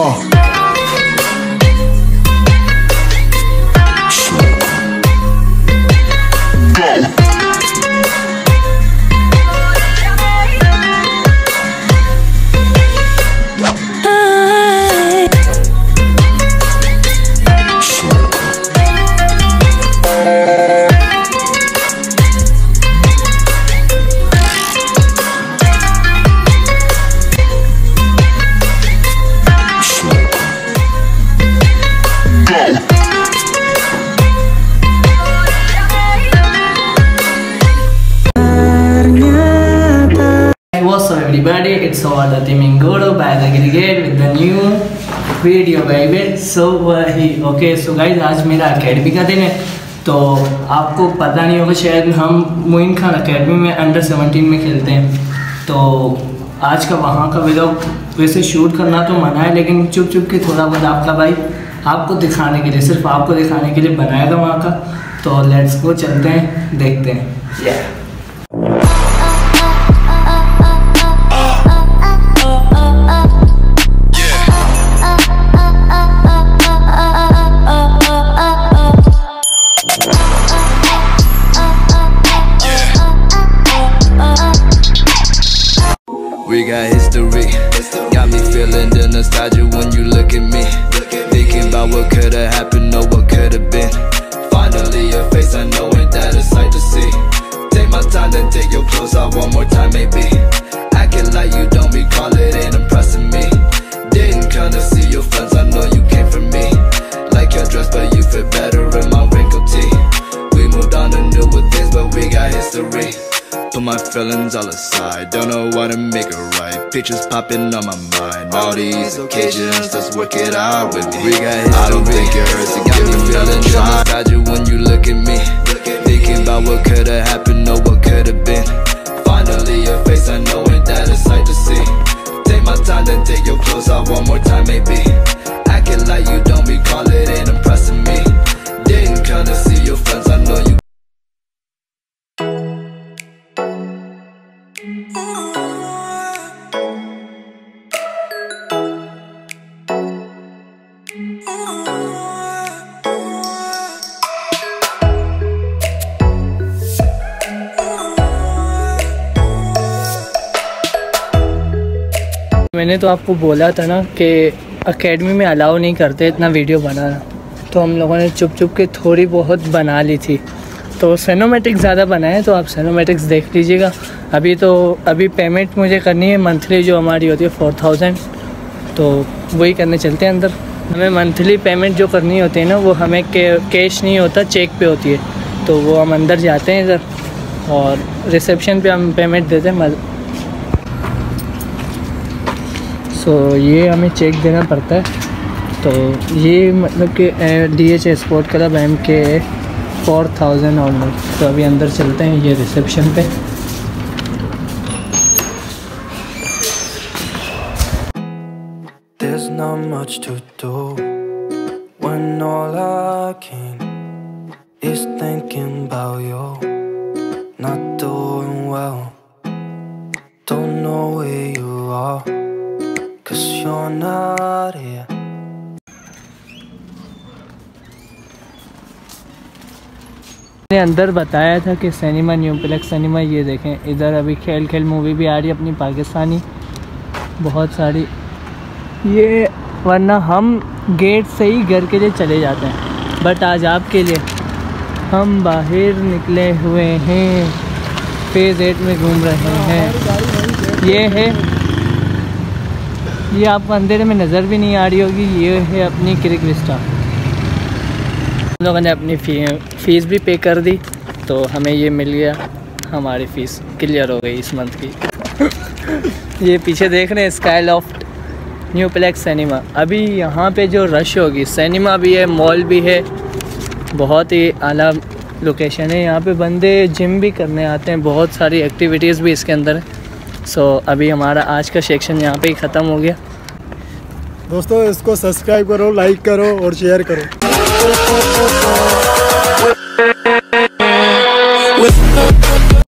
Oh. Everybody, it's our Timingoro by the Cricket with the new video baby. Okay, so guys, आज मेरा academy का दिन है, तो आपको पता नहीं होगा शायद, हम मोइन खान अकेडमी में अंडर 17 में खेलते हैं। तो आज का वहाँ का व्लॉग वैसे शूट करना तो मना है, लेकिन चुप चुप के थोड़ा बहुत आपका भाई आपको दिखाने के लिए, सिर्फ आपको दिखाने के लिए बनाएगा वहाँ का। तो लेट्स गो, चलते हैं, देखते हैं। We got history, got me feeling the nostalgia when you look at me. Thinking about what could've happened or what could've been. Finally your face, I know it, that a sight to see. Take my time and take your clothes out one more time maybe. Acting like you don't recall it ain't impressing me. Didn't come to see your friends, I know you came for me. Like your dress but you fit better in my wrinkled tee. We moved on to newer things but we got history. Put my feelings all aside, don't know what to make it right. Pictures popping on my mind, all these occasions, just work it out with me. We got history. I don't think it hurts to get me feeling dry. Nostalgia when you look at me, thinking about what could've happened or what could've been. Finally your face, I know it, that a sight to see. Take my time then take your clothes out one more time maybe. Acting like you don't recall it ain't impressing me. Didn't come to see your friends, I know you. मैंने तो आपको बोला था ना कि academy में allow नहीं करते इतना वीडियो बनाना, तो हम लोगों ने चुप चुप के थोड़ी बहुत बना ली थी। तो सिनेमैटिक्स ज़्यादा बनाए, तो आप सिनेमैटिक्स देख लीजिएगा। अभी पेमेंट मुझे करनी है मंथली, जो हमारी होती है 4000, तो वही करने चलते हैं अंदर। हमें मंथली पेमेंट जो करनी होती है ना, वो हमें कैश नहीं होता, चेक पे होती है। तो वो हम अंदर जाते हैं इधर और रिसेप्शन पे हम पेमेंट देते हैं। तो ये हमें चेक देना पड़ता है। तो ये मतलब कि DH sport club MK 4000 owner. तो अभी अंदर चलते हैं, ये रिसेप्शन पे। There's not much to do when all I can is thinking about you. Not doing well, don't know where you are, 'cause you're not here. मैंने अंदर बताया था कि सिनेमा न्यूप्लेक्स सिनेमा, ये देखें इधर अभी खेल खेल मूवी भी आ रही है अपनी पाकिस्तानी, बहुत सारी ये, वरना हम गेट से ही घर के लिए चले जाते हैं, बट आज आपके लिए हम बाहर निकले हुए हैं, फेज 8 में घूम रहे हैं। ये आपको अंधेरे में नज़र भी नहीं आ रही होगी, ये है अपनी क्रिक विस्टा। हम लोगों ने अपनी फीस भी पे कर दी, तो हमें ये मिल गया, हमारी फ़ीस क्लियर हो गई इस मंथ की। ये पीछे देख रहे हैं स्काई लॉफ्ट न्यूप्लेक्स सिनेमा। अभी यहाँ पे जो रश होगी, सिनेमा भी है, मॉल भी है, बहुत ही आला लोकेशन है। यहाँ पे बंदे जिम भी करने आते हैं, बहुत सारी एक्टिविटीज़ भी इसके अंदर है। सो अभी हमारा आज का सेक्शन यहाँ पे ही ख़त्म हो गया। दोस्तों इसको सब्सक्राइब करो, लाइक करो और शेयर करो।